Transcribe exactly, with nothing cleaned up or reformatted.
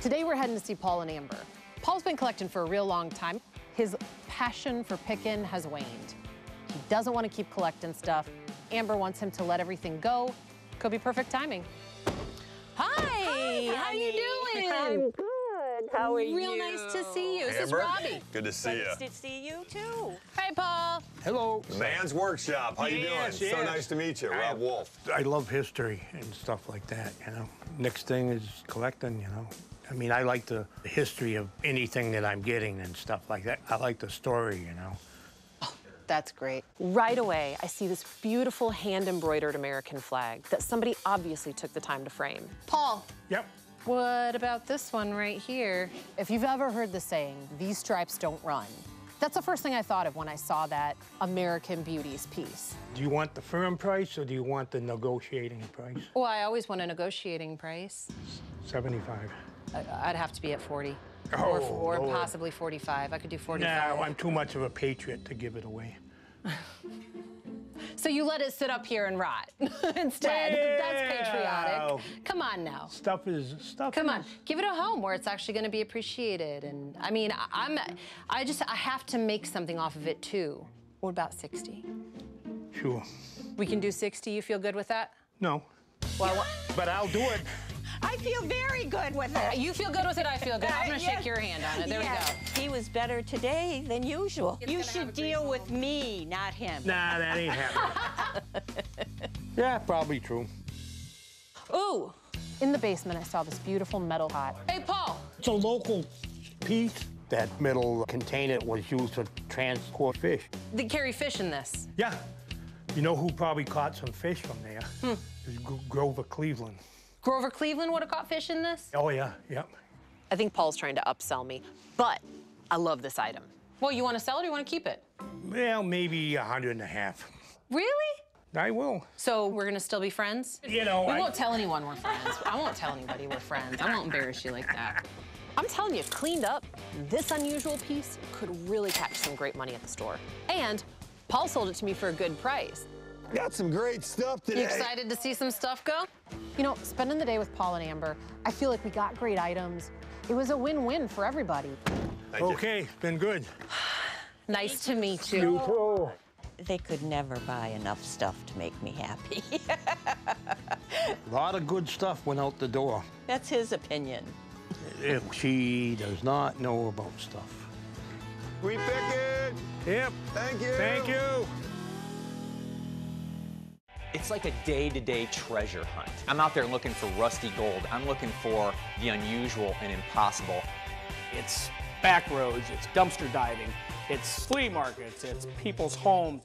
Today we're heading to see Paul and Amber. Paul's been collecting for a real long time. His passion for picking has waned. He doesn't want to keep collecting stuff. Amber wants him to let everything go. Could be perfect timing. Hi! Hi, how you doing? I'm good. How are you? Real nice to see you. Amber, this is Robbie. Good to see you. Nice to see you too. Hi, Paul. Hello. Man's Workshop. How yes, you doing? Yes. So nice to meet you, Rob Wolf. I love history and stuff like that. You know, next thing is collecting. You know, I mean, I like the history of anything that I'm getting and stuff like that. I like the story. You know. That's great. Right away, I see this beautiful hand-embroidered American flag that somebody obviously took the time to frame. Paul. Yep. What about this one right here? If you've ever heard the saying, these stripes don't run, that's the first thing I thought of when I saw that American Beauties piece. Do you want the firm price or do you want the negotiating price? Well, I always want a negotiating price. seventy-five. I'd have to be at forty. Oh, or or Lord. Possibly forty-five. I could do forty-five. No, I'm too much of a patriot to give it away. So you let it sit up here and rot instead. Well, that's patriotic. Come on now. Stuff is stuff. Come is. on, give it a home where it's actually going to be appreciated. And I mean, I, I'm, I just I have to make something off of it too. What about sixty? Sure. We can do sixty. You feel good with that? No. Well, but I'll do it. I feel very good with it. You feel good with it, I feel good. I'm gonna yeah. shake your hand on it, there yeah. we go. He was better today than usual. It's you should deal with moment. me, not him. Nah, that ain't happening. Yeah, probably true. Ooh, in the basement I saw this beautiful metal pot. Hey, Paul. It's a local piece. That metal container was used to transport fish. They carry fish in this? Yeah. You know who probably caught some fish from there? Hmm. It was G Grover Cleveland. Grover Cleveland would have caught fish in this? Oh, yeah, yep. I think Paul's trying to upsell me, but I love this item. Well, you want to sell it or you want to keep it? Well, maybe a hundred and a half. Really? I will. So we're going to still be friends? You know, We I... won't tell anyone we're friends. I won't tell anybody we're friends. I won't embarrass you like that. I'm telling you, cleaned up, this unusual piece could really catch some great money at the store. And Paul sold it to me for a good price. Got some great stuff today. You excited to see some stuff go? You know, spending the day with Paul and Amber, I feel like we got great items. It was a win-win for everybody. Thank okay, you. Been good. Nice to meet you. You too. They could never buy enough stuff to make me happy. A lot of good stuff went out the door. That's his opinion. If she does not know about stuff. We pick it. Yep. Thank you. Thank you. It's like a day-to-day treasure hunt. I'm out there looking for rusty gold. I'm looking for the unusual and impossible. It's back roads, it's dumpster diving, it's flea markets, it's people's homes.